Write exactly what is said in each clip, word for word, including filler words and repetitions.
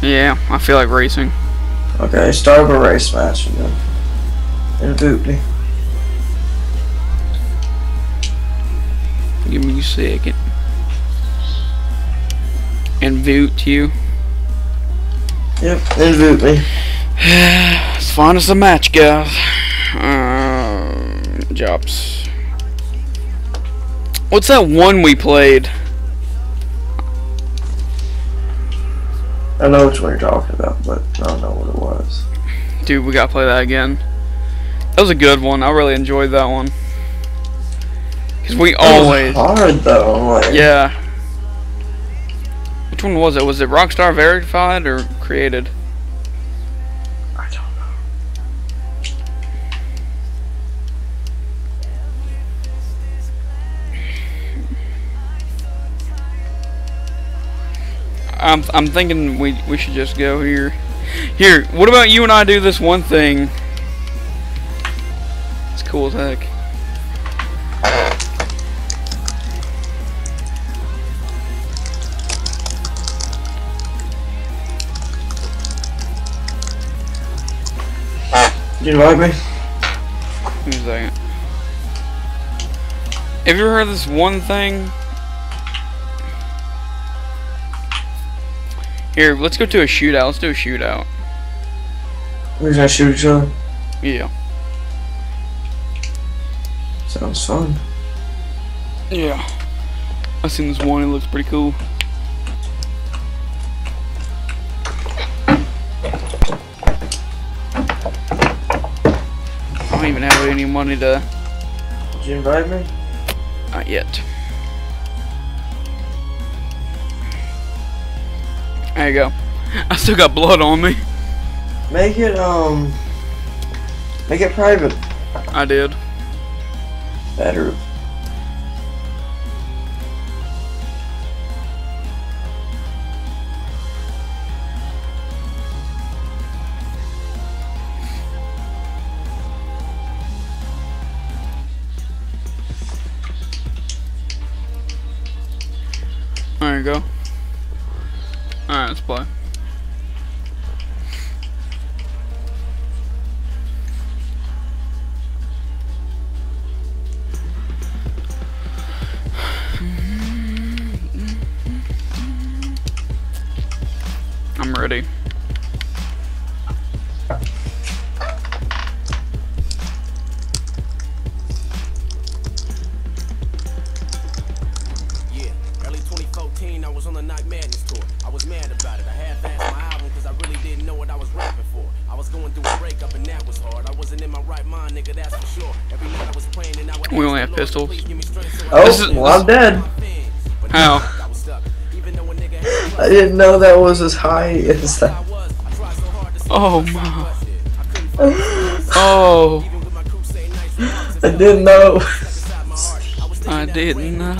Yeah, I feel like racing. Okay, start up a race match and then it'll boot me. Give me a second. And boot you. Yep, and boot me. Let's find us a match, guys. Uh, jobs. What's that one we played? I know which one you're talking about, but I don't know what it was. Dude, we gotta play that again. That was a good one. I really enjoyed that one. Cause we that always was hard though. Like... Yeah. Which one was it? Was it Rockstar Verified or Created? I don't I'm, I'm thinking we, we should just go here. Here, what about you and I do this one thing? It's cool as heck. You like me? Wait a second. Have you ever heard of this one thing? Here, let's go to a shootout. Let's do a shootout. We're gonna shoot each other? Yeah. Sounds fun. Yeah. I seen this one, it looks pretty cool. I don't even have any money to... Did you invite me? Not yet. There you go. I still got blood on me. Make it, um... Make it private. I did. Better. There you go. Alright, let's play. I'm ready. We only have pistols. Oh, this is, well, I'm dead. How? I didn't know that was as high as that. Oh my. Oh. I didn't know. I didn't know.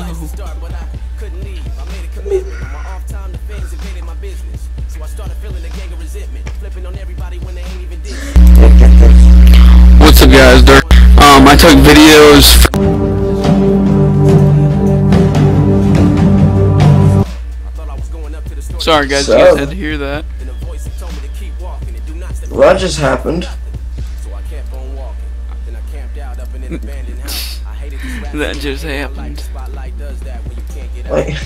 What's up, guys? Dirt. Um, I took videos for... Sorry guys, so, you guys had to hear that. Well, that just happened. That just happened. Alright,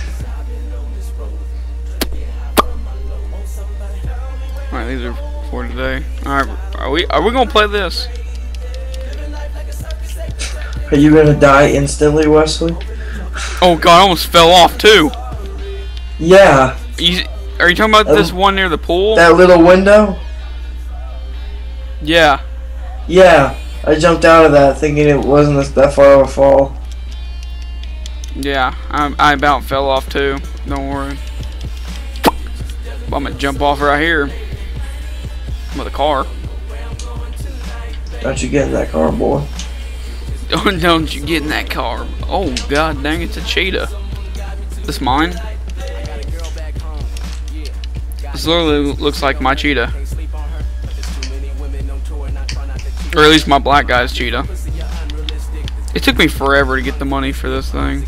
these are for today. Alright, are we are we gonna play this? Are you gonna die instantly, Wesley? Oh god, I almost fell off too. Yeah. You, are you talking about uh, this one near the pool? That little window? Yeah. Yeah, I jumped out of that thinking it wasn't that far of a fall. Yeah, I, I about fell off too. Don't worry. Well, I'm going to jump off right here with a car. Don't you get in that car, boy. Don't, don't you get in that car. Oh, God dang, it's a cheetah. This mine? This literally looks like my cheetah. Or at least my black guy's cheetah. It took me forever to get the money for this thing.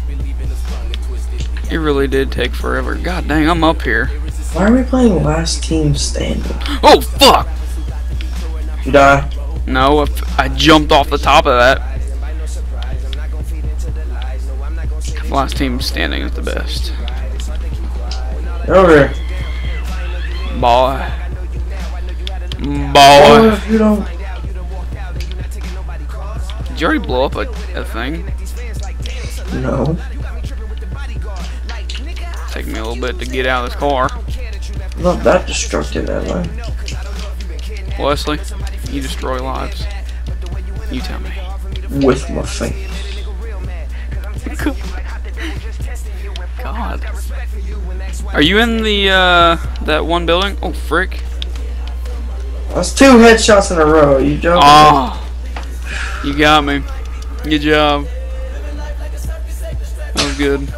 It really did take forever. God dang, I'm up here. Why are we playing Last Team Standing? Oh, fuck! Did you die? No, I jumped off the top of that. Last Team Standing is the best. Over. Boy. Boy. If you don't... Did you already blow up a, a thing? No. Take me a little bit to get out of this car. I'm not that destructive, am I? Wesley, you destroy lives. You tell me. With my face. God. Are you in the, uh, that one building? Oh, frick. That's two headshots in a row. You joking? Oh. You got me. Good job. That was good.